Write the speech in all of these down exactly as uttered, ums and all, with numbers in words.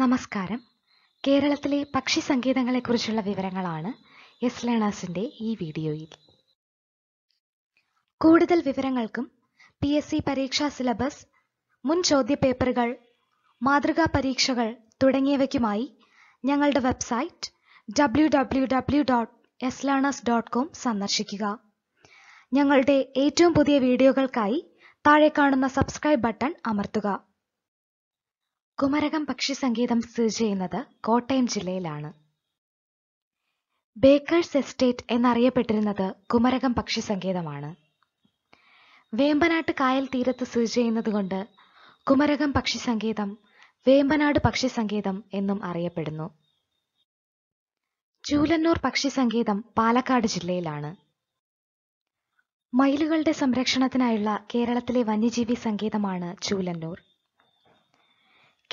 നമസ്കാരം. കേരളത്തിലെ പക്ഷി സംഗീതങ്ങളെക്കുറിച്ചുള്ള വിവരങ്ങളാണ് യെസ്ലേണേഴ്സിന്റെ ഈ വീഡിയോയിൽ. കൂടുതൽ വിവരങ്ങൾക്കും പി എസ് സി പരീക്ഷാ സിലബസ്, മുൻ ചോദ്യപേപ്പറുകൾ, മാതൃകാ പരീക്ഷകൾ തുടങ്ങിയവയ്ക്കുമായി ഞങ്ങളുടെ website W W W dot Yeslearners dot com സന്ദർശിക്കുക. ഞങ്ങളുടെ ഏറ്റവും പുതിയ വീഡിയോകൾക്കായി താഴെ കാണുന്ന സബ്സ്ക്രൈബ് ബട്ടൺ അമർത്തുക. കുമരകം പക്ഷി സംഗീതം സ്ഥിതി ചെയ്യുന്നത് കോട്ടയം ജില്ലയിലാണ്. ബേക്കേഴ്സ് എസ്റ്റേറ്റ് എന്നറിയപ്പെട്ടിരുന്നത് കുമരകം പക്ഷി സംഗീതമാണ്. വേമ്പനാട്ട് കായൽ തീരത്ത് സ്ഥിതി ചെയ്യുന്നതുകൊണ്ട് കുമരകം പക്ഷി സംഗീതം വേമ്പനാട് പക്ഷി സംഗീതം എന്നും അറിയപ്പെടുന്നു. ചൂലന്നൂർ പക്ഷി സംഗീതം പാലക്കാട് ജില്ലയിലാണ്. മയിലുകളുടെ സംരക്ഷണത്തിനായുള്ള കേരളത്തിലെ വന്യജീവി സംഗീതമാണ് ചൂലന്നൂർ.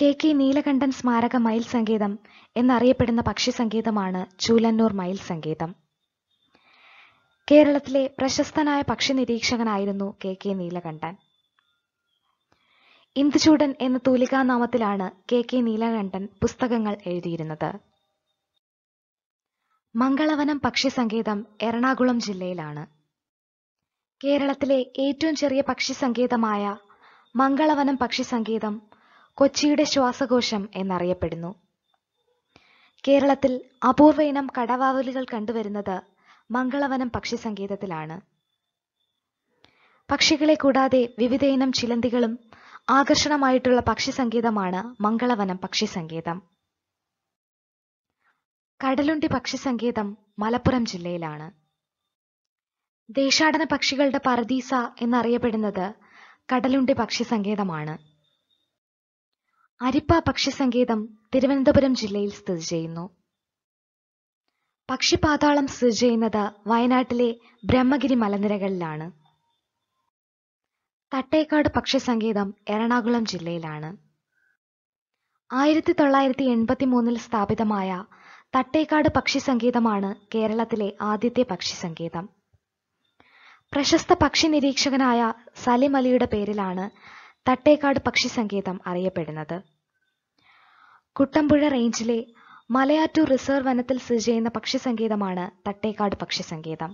കെ കെ നീലകണ്ഠൻ സ്മാരക മയിൽ സംഗീതം എന്നറിയപ്പെടുന്ന പക്ഷി സംഗീതമാണ് ചൂലന്നൂർ മയിൽ സംഗീതം. കേരളത്തിലെ പ്രശസ്തനായ പക്ഷി നിരീക്ഷകനായിരുന്നു കെ കെ നീലകണ്ഠൻ. ഇന്ദുചൂടൻ എന്ന തൂലികാനാമത്തിലാണ് കെ കെ നീലകണ്ഠൻ പുസ്തകങ്ങൾ എഴുതിയിരുന്നത്. മംഗളവനം പക്ഷി സംഗീതം എറണാകുളം ജില്ലയിലാണ്. കേരളത്തിലെ ഏറ്റവും ചെറിയ പക്ഷി സംഗീതമായ മംഗളവനം പക്ഷി സംഗീതം കൊച്ചിയുടെ ശ്വാസകോശം എന്നറിയപ്പെടുന്നു. കേരളത്തിൽ അപൂർവ ഇനം കടവാവലുകൾ കണ്ടുവരുന്നത് മംഗളവനം പക്ഷി സംഗീതത്തിലാണ്. പക്ഷികളെ കൂടാതെ വിവിധ ഇനം ചിലന്തികളും ആകർഷണമായിട്ടുള്ള പക്ഷി സംഗീതമാണ് മംഗളവനം പക്ഷി സംഗീതം. കടലുണ്ടി പക്ഷി സംഗീതം മലപ്പുറം ജില്ലയിലാണ്. ദേശാടന പക്ഷികളുടെ പർദീസ എന്നറിയപ്പെടുന്നത് കടലുണ്ടി പക്ഷി സംഗീതമാണ്. അരിപ്പ പക്ഷി സംഗീതം തിരുവനന്തപുരം ജില്ലയിൽ സ്ഥിതി ചെയ്യുന്നു. പക്ഷിപാതാളം സ്ഥിതി ചെയ്യുന്നത് വയനാട്ടിലെ ബ്രഹ്മഗിരി മലനിരകളിലാണ്. തട്ടേക്കാട് പക്ഷി സംഗീതം എറണാകുളം ജില്ലയിലാണ്. ആയിരത്തി തൊള്ളായിരത്തി എൺപത്തി മൂന്നിൽ സ്ഥാപിതമായ തട്ടേക്കാട് പക്ഷി സംഗീതമാണ് കേരളത്തിലെ ആദ്യത്തെ പക്ഷി സംഗീതം. പ്രശസ്ത പക്ഷി നിരീക്ഷകനായ സലിം അലിയുടെ പേരിലാണ് തട്ടേക്കാട് പക്ഷി സംഗീതം അറിയപ്പെടുന്നത്. കുട്ടമ്പുഴ റേഞ്ചിലെ മലയാറ്റൂർ റിസർവ് വനത്തിൽ സ്ഥിതി ചെയ്യുന്ന പക്ഷി സംഗീതമാണ് തട്ടേക്കാട് പക്ഷി സംഗീതം.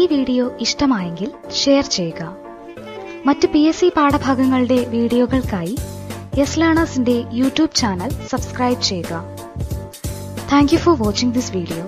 ഈ വീഡിയോ ഇഷ്ടമായെങ്കിൽ ഷെയർ ചെയ്യുക. മറ്റ് പി എസ് സി പാഠഭാഗങ്ങളുടെ വീഡിയോകൾക്കായി യെസ്ലേണേഴ്സിന്റെ യൂട്യൂബ് ചാനൽ സബ്സ്ക്രൈബ് ചെയ്യുക. Thank you for watching this video.